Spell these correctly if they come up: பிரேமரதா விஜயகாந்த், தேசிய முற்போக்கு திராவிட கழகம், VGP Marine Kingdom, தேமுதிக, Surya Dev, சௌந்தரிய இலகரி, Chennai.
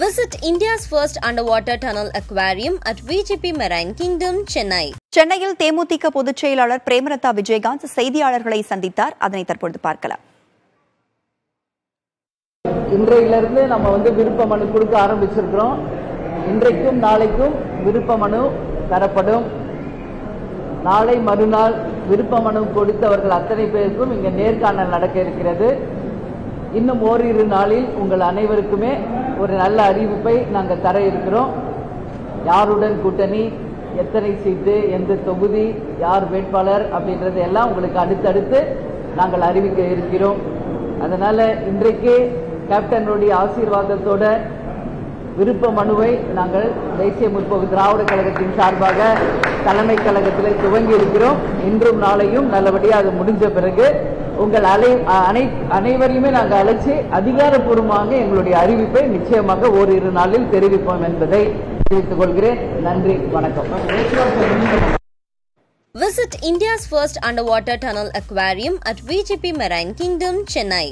Visit India's first underwater tunnel aquarium at VGP Marine Kingdom, Chennai. Chennaiil தேமுதிக பொதுச் செயலாளர் பிரேமரதா விஜயகாந்த் செய்தியாளர்களை சந்தித்தார். அதனை தற்போது பார்க்கலாம். இன்றையிலிருந்து நம்ம வந்து விருப்ப மனு கொடுக்க ஆரம்பிச்சிருக்கோம். இன்றைக்கும் நாளைக்கும் விருப்ப மனு தரப்படும். நாளை மறுநாள் விருப்ப மனு கொடுத்தவர்கள் அத்தனை பேருக்கும் இங்க நேர்காணல் நடக்க இருக்கிறது. இன்னும் ஓரிரு நாளில் உங்கள் அனைவருக்குமே ஒரு நல்ல அறிவிப்பை நாங்கள் தர இருக்கிறோம். யாருடன் கூட்டணி, எத்தனை சீட்டு, எந்த தொகுதி, யார் வேட்பாளர் அப்படின்றது எல்லாம் உங்களுக்கு அடுத்தடுத்து நாங்கள் அறிவிக்க இருக்கிறோம். அதனால இன்றைக்கே கேப்டனுடைய ஆசீர்வாதத்தோட விருப்ப மனுவை நாங்கள் தேசிய முற்போக்கு திராவிட கழகத்தின் சார்பாக தலைமை கழகத்தில் துவங்கி இருக்கிறோம். இன்றும் நாளையும் நல்லபடியாக அது முடிஞ்ச பிறகு உங்கள் அனைவரையுமே நாங்கள் அழைச்சி அதிகாரப்பூர்வமாக எங்களுடைய அறிவிப்பை நிச்சயமாக ஓரிரு நாளில் தெரிவிப்போம் என்பதை தெரிவித்துக் கொள்கிறேன். நன்றி, வணக்கம். Visit India's first underwater tunnel aquarium at VGP Marine Kingdom, Chennai.